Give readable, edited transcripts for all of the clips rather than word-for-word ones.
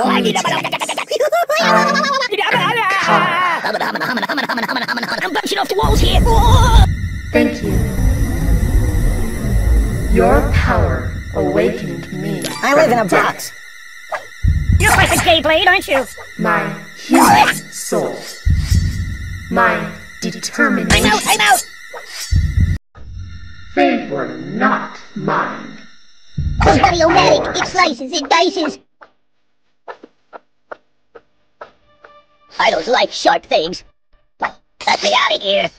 I'm bouncing off the walls here. Thank you. Your power awakened me. I live in a box. You're like a gay blade, aren't you? My human soul. My determination. I'm out! They were not mine. Oh, hurry, almighty! It slices, it dices! I don't like sharp things. Let me out of here!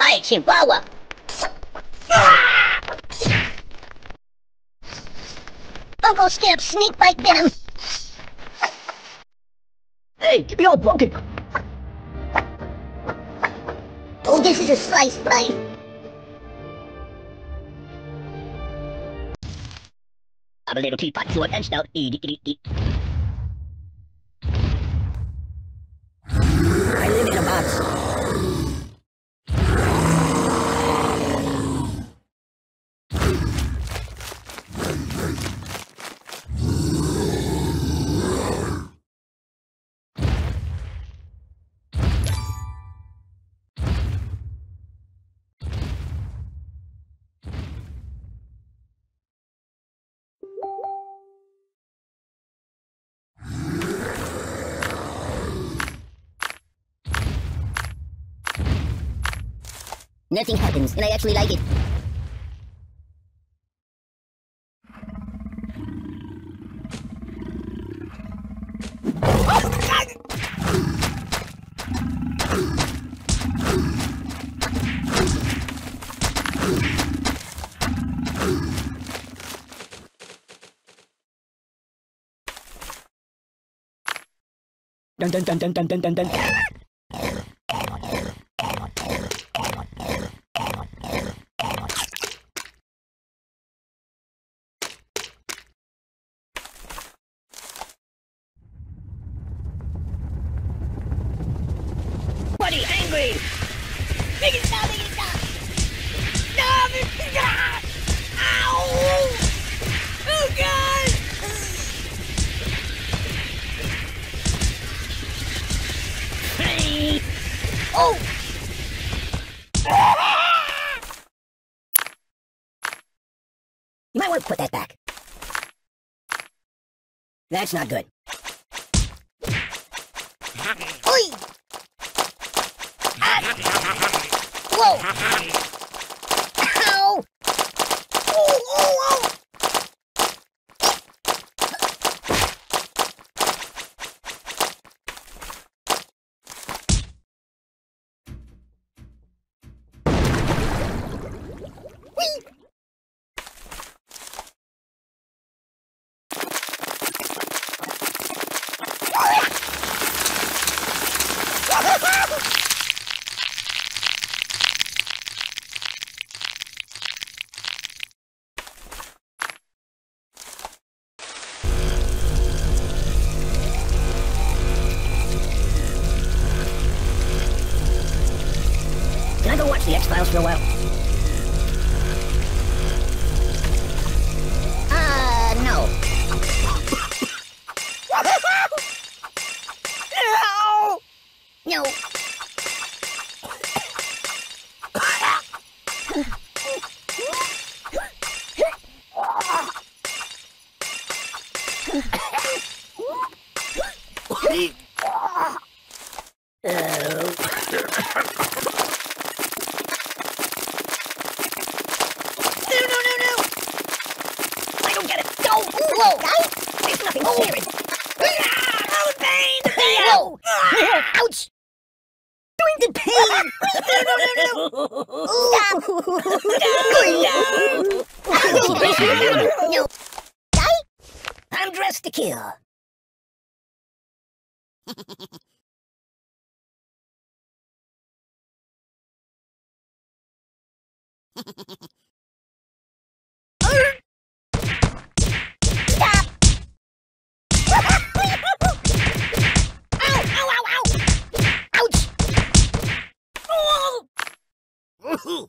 I ain't Chihuahua! Uncle Skip's sneak bite venom! Hey, get me all broken! Oh, this is a slice, blade. I'm a little teapot, short and stout. I live in a box. Nothing happens, and I actually like it. Dun dun dun dun dun dun dun dun. Angry! Big it down! No, big it down! Ow! Oh God! Hey! Oh! You might want to put that back. That's not good. Oi! Whoa! Ow! Oh! The X-Files for a while. No. No. Whoa! There's nothing serious! Oh, pain! Whoa! Ouch! Doing the pain! No! Stop! No! I'm dressed to kill. Ooh!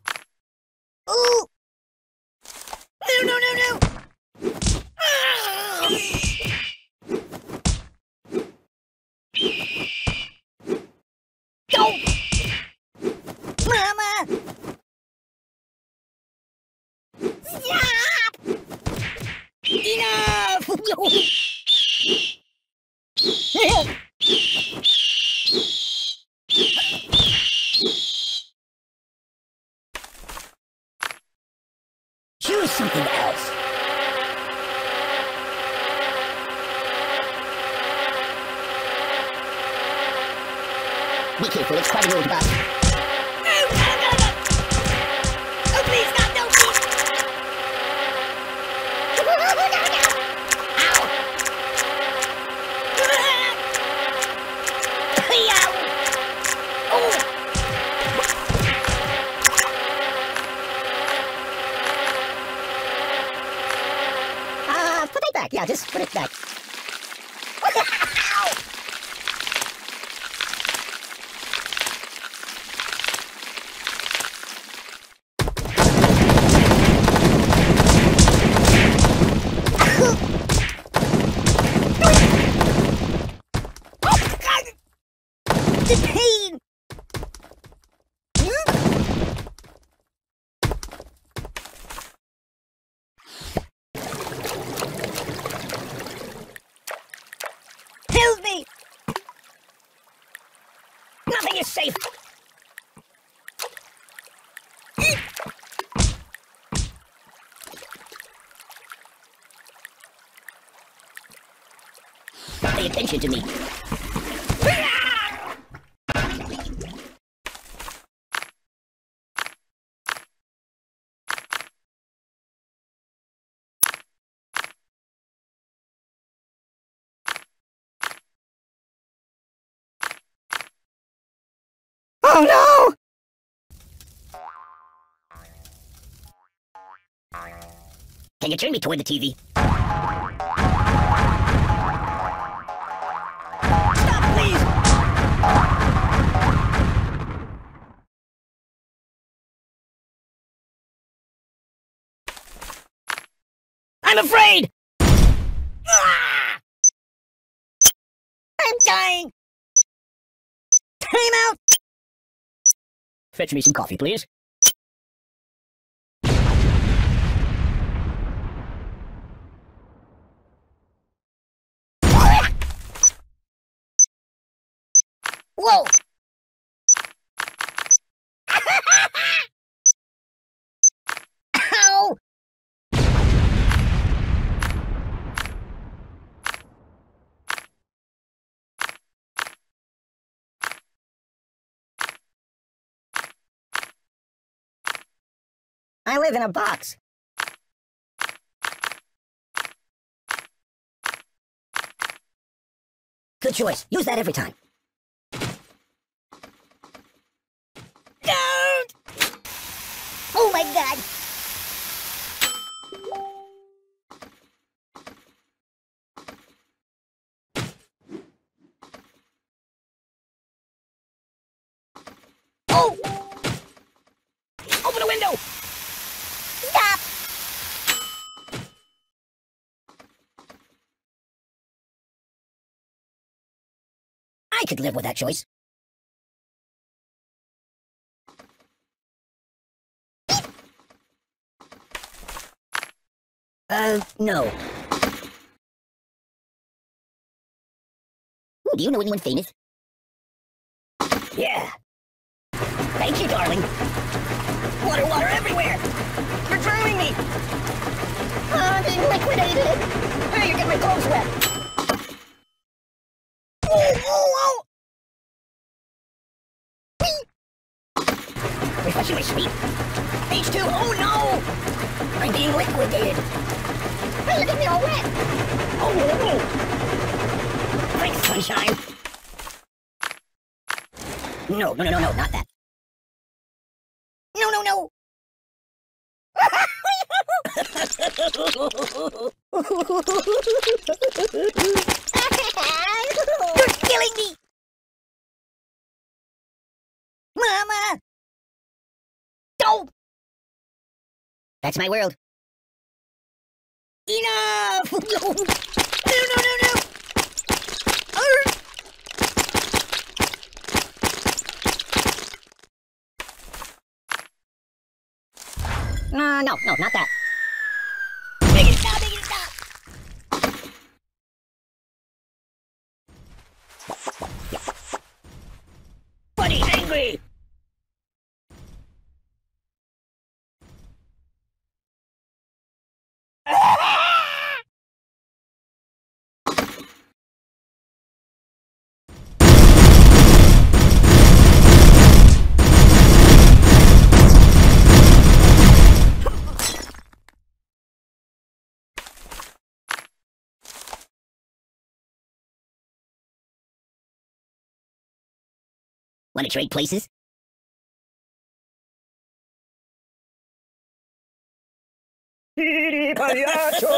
No! Choose something else. Be careful, it's quite an old bus. Yeah, just put it back. Nothing is safe! Pay attention to me. Oh no! Can you turn me toward the TV? Stop, please! I'm afraid! I'm dying! Time out! Fetch me some coffee, please. Whoa! Ow! I live in a box. Good choice. Use that every time. Don't! Oh my God! Oh! Open the window! Stop! I could live with that choice. No. Ooh, do you know anyone famous? Yeah. Thank you, darling. Water, water everywhere! You're drowning me! Oh, I'm being liquidated! Oh, you're getting my clothes wet! Oh, oh, oh! Refreshing my sleep! H2, oh no! I'm being liquidated! Hey, look at me all wet! Oh, oh! Thanks, sunshine! No, not that. No! You're killing me! Mama! Don't! That's my world. Enough! No! No, not that. Make it stop! Wanna trade places? Payaso!